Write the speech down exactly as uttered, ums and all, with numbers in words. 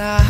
alive.